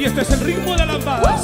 Y este es el ritmo de la lambada.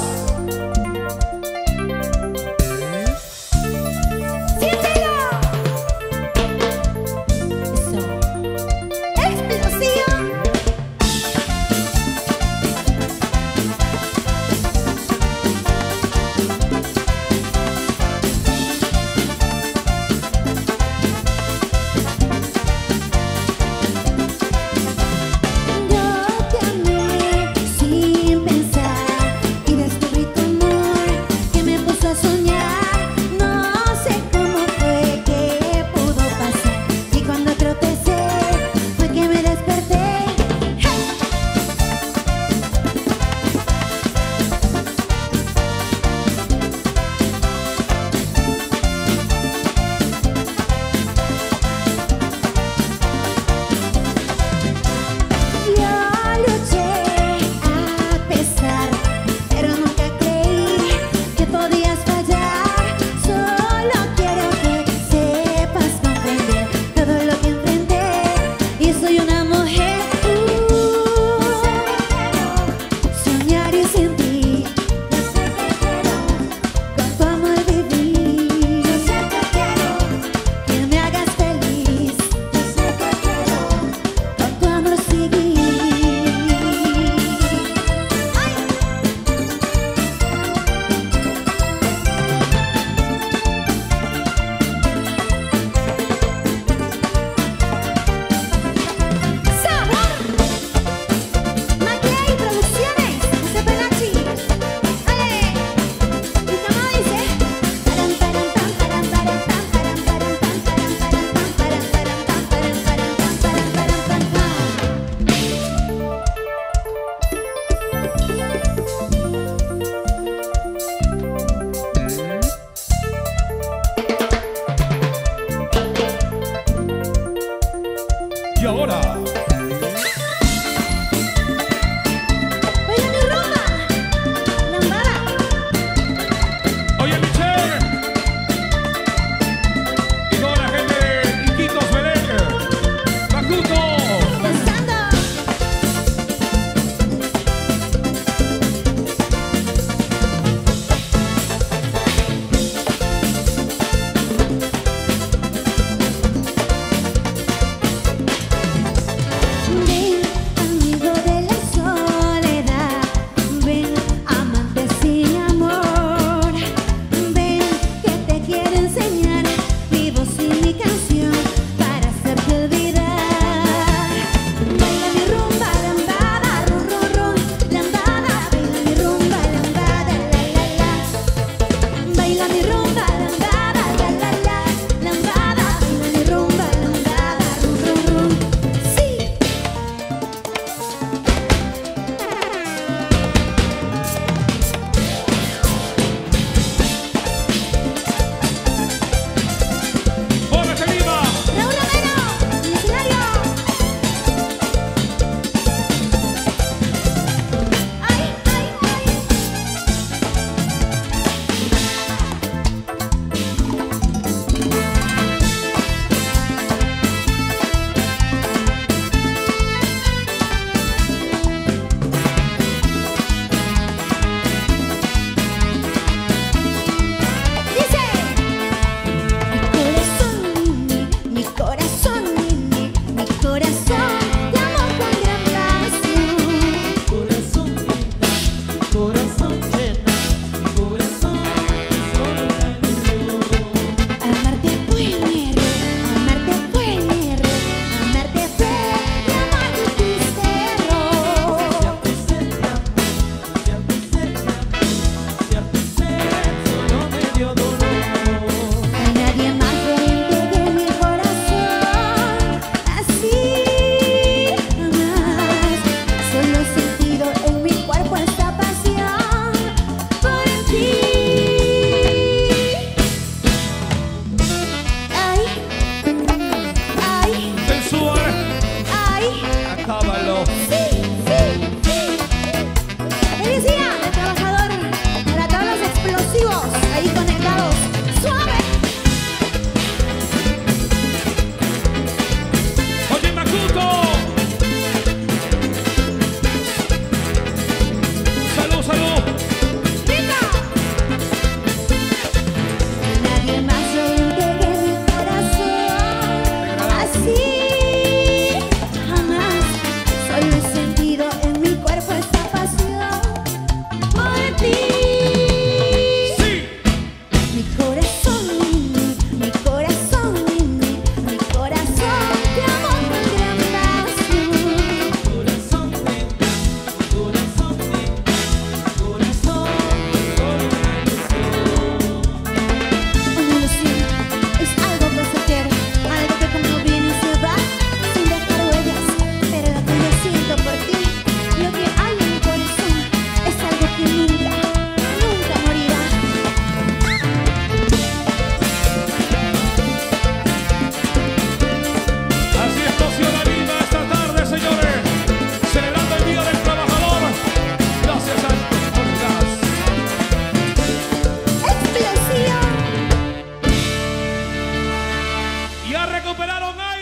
recuperaron algo.